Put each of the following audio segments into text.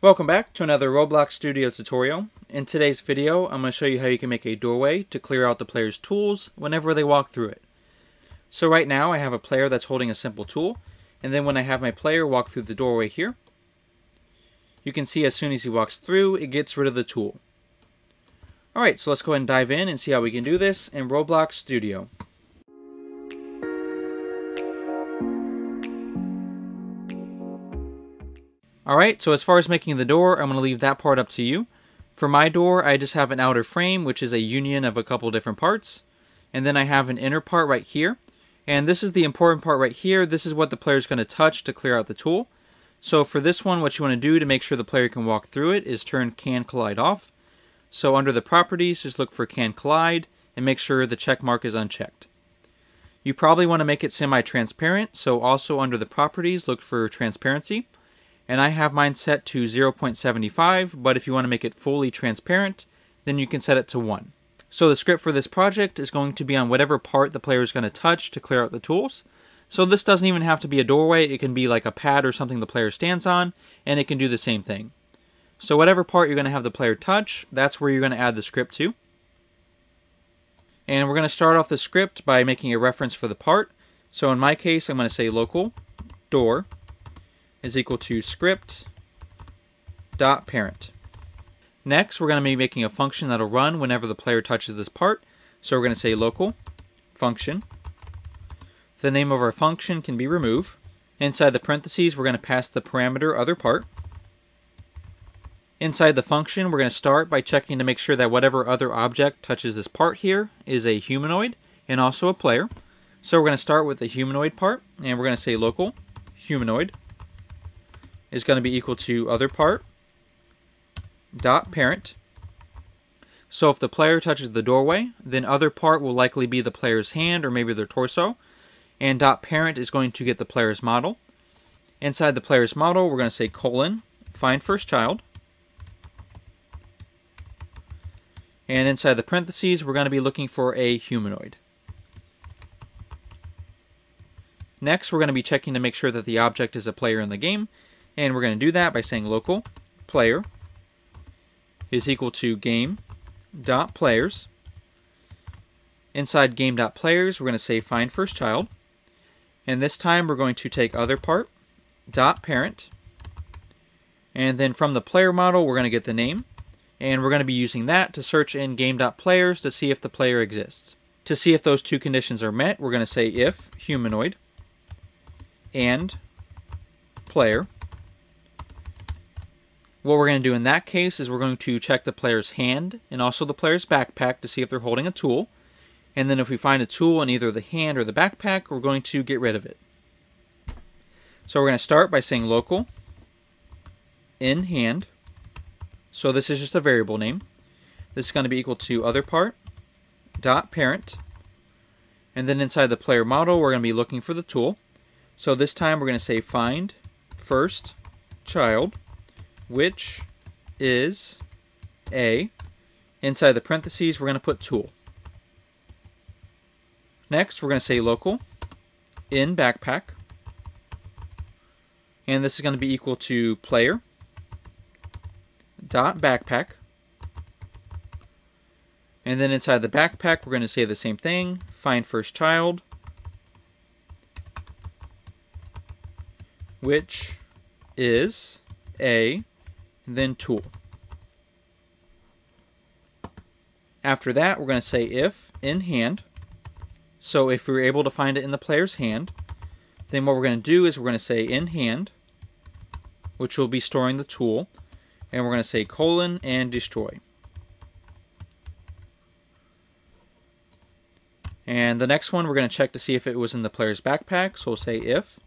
Welcome back to another Roblox Studio tutorial. In today's video, I'm going to show you how you can make a doorway to clear out the player's tools whenever they walk through it. So right now I have a player that's holding a simple tool, and then when I have my player walk through the doorway here, you can see as soon as he walks through, it gets rid of the tool. Alright, so let's go ahead and dive in and see how we can do this in Roblox Studio. Alright, so as far as making the door, I'm going to leave that part up to you. For my door, I just have an outer frame, which is a union of a couple different parts. And then I have an inner part right here. And this is the important part right here. This is what the player is going to touch to clear out the tool. So for this one, what you want to do to make sure the player can walk through it is turn Can Collide off. So under the properties, just look for Can Collide and make sure the check mark is unchecked. You probably want to make it semi-transparent, so also under the properties, look for Transparency. And I have mine set to 0.75, but if you want to make it fully transparent, then you can set it to 1. So the script for this project is going to be on whatever part the player is going to touch to clear out the tools. So this doesn't even have to be a doorway, it can be like a pad or something the player stands on, and it can do the same thing. So whatever part you're going to have the player touch, that's where you're going to add the script to. And we're going to start off the script by making a reference for the part. So in my case, I'm going to say local door is equal to script.parent. Next, we're going to be making a function that'll run whenever the player touches this part. So we're going to say local function. The name of our function can be remove. Inside the parentheses, we're going to pass the parameter other part. Inside the function, we're going to start by checking to make sure that whatever other object touches this part here is a humanoid and also a player. So we're going to start with the humanoid part, and we're going to say local humanoid is going to be equal to other part dot parent. So if the player touches the doorway, then other part will likely be the player's hand or maybe their torso, and dot parent is going to get the player's model. Inside the player's model, we're going to say colon find first child, and inside the parentheses, we're going to be looking for a humanoid. Next, we're going to be checking to make sure that the object is a player in the game. And we're going to do that by saying local player is equal to game.players. Inside game.players, we're going to say find first child. And this time we're going to take other part dot parent. And then from the player model, we're going to get the name. And we're going to be using that to search in game.players to see if the player exists. To see if those two conditions are met, we're going to say if humanoid and player. What we're going to do in that case is we're going to check the player's hand and also the player's backpack to see if they're holding a tool. And then if we find a tool in either the hand or the backpack, we're going to get rid of it. So we're going to start by saying local in hand. So this is just a variable name. This is going to be equal to other part dot parent. And then inside the player model, we're going to be looking for the tool. So this time we're going to say find first child, which is a, inside the parentheses, we're going to put tool. Next, we're going to say local in backpack. And this is going to be equal to player dot backpack. And then inside the backpack, we're going to say the same thing, find first child, which is a, then tool. After that, we're going to say if in hand. So if we were able to find it in the player's hand, then what we're going to do is we're going to say in hand, which will be storing the tool, and we're going to say colon and destroy. And the next one, we're going to check to see if it was in the player's backpack. So we'll say if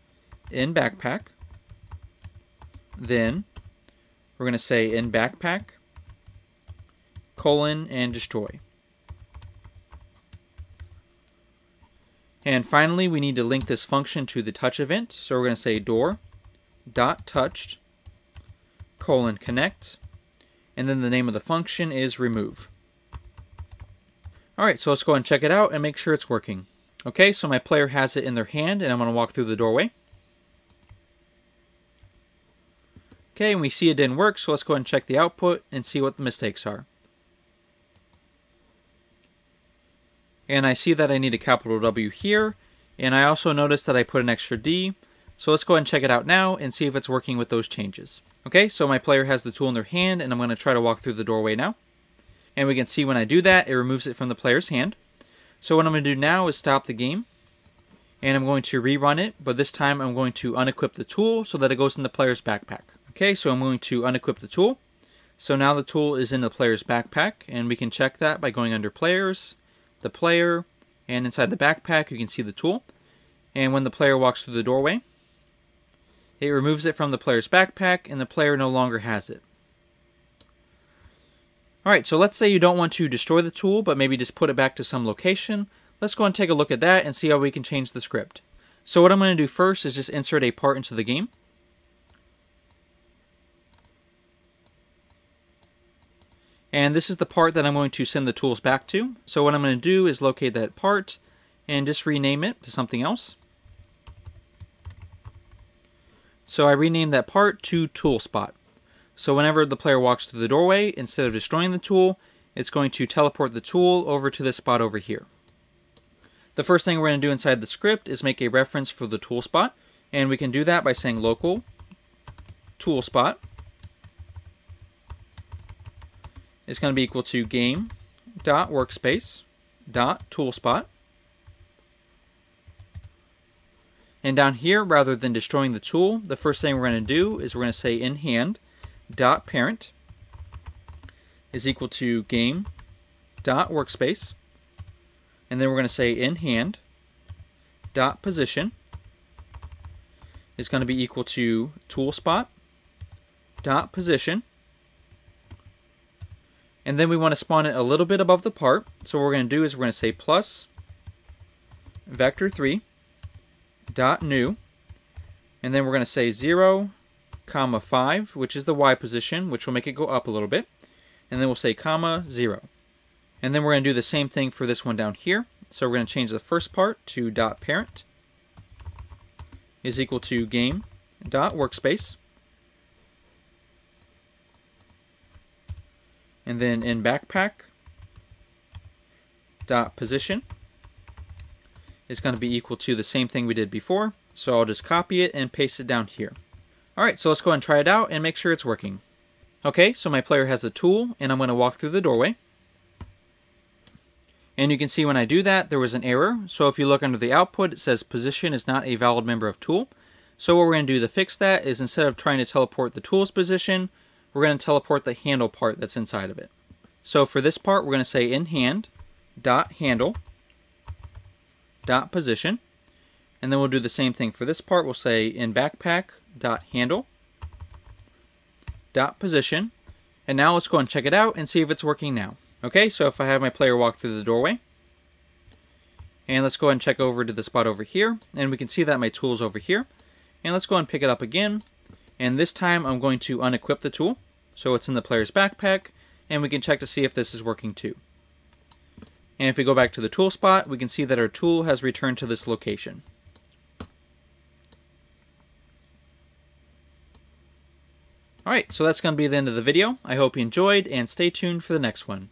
in backpack, then we're going to say in backpack, colon, and destroy. And finally, we need to link this function to the touch event. So we're going to say door.touched, colon, connect, and then the name of the function is remove. All right, so let's go and check it out and make sure it's working. Okay, so my player has it in their hand, and I'm going to walk through the doorway. Okay, and we see it didn't work, so let's go ahead and check the output and see what the mistakes are. And I see that I need a capital W here, and I also noticed that I put an extra D. So let's go ahead and check it out now and see if it's working with those changes. Okay, so my player has the tool in their hand, and I'm going to try to walk through the doorway now. And we can see when I do that, it removes it from the player's hand. So what I'm going to do now is stop the game. And I'm going to rerun it, but this time I'm going to unequip the tool so that it goes in the player's backpack. Okay, so I'm going to unequip the tool. So now the tool is in the player's backpack, and we can check that by going under Players, the player, and inside the backpack you can see the tool. And when the player walks through the doorway, it removes it from the player's backpack, and the player no longer has it. Alright, so let's say you don't want to destroy the tool, but maybe just put it back to some location. Let's go and take a look at that and see how we can change the script. So what I'm going to do first is just insert a part into the game. And this is the part that I'm going to send the tools back to. So what I'm going to do is locate that part and just rename it to something else. So I renamed that part to Tool Spot. So whenever the player walks through the doorway, instead of destroying the tool, it's going to teleport the tool over to this spot over here. The first thing we're going to do inside the script is make a reference for the tool spot, and we can do that by saying local tool spot is going to be equal to game.workspace.toolspot. And down here, rather than destroying the tool, the first thing we're going to do is we're going to say in hand.parent is equal to game.workspace. And then we're going to say in hand dot position is going to be equal to tool spot dot position. And then we want to spawn it a little bit above the part. So what we're going to do is we're going to say plus vector3 dot new. And then we're going to say 0, 5, which is the Y position, which will make it go up a little bit. And then we'll say comma 0. And then we're going to do the same thing for this one down here. So we're going to change the first part to .parent is equal to game.workspace. And then in backpack .position is going to be equal to the same thing we did before. So I'll just copy it and paste it down here. Alright, so let's go ahead and try it out and make sure it's working. Okay, so my player has the tool, and I'm going to walk through the doorway. And you can see when I do that, there was an error. So if you look under the output, it says position is not a valid member of tool. So what we're going to do to fix that is instead of trying to teleport the tool's position, we're going to teleport the handle part that's inside of it. So for this part, we're going to say in hand.handle.position. And then we'll do the same thing for this part. We'll say in backpack.handle.position. And now let's go and check it out and see if it's working now. Okay, so if I have my player walk through the doorway, and let's go ahead and check over to the spot over here, and we can see that my tool's over here, and let's go ahead and pick it up again, and this time I'm going to unequip the tool, so it's in the player's backpack, and we can check to see if this is working too. And if we go back to the tool spot, we can see that our tool has returned to this location. Alright, so that's going to be the end of the video. I hope you enjoyed, and stay tuned for the next one.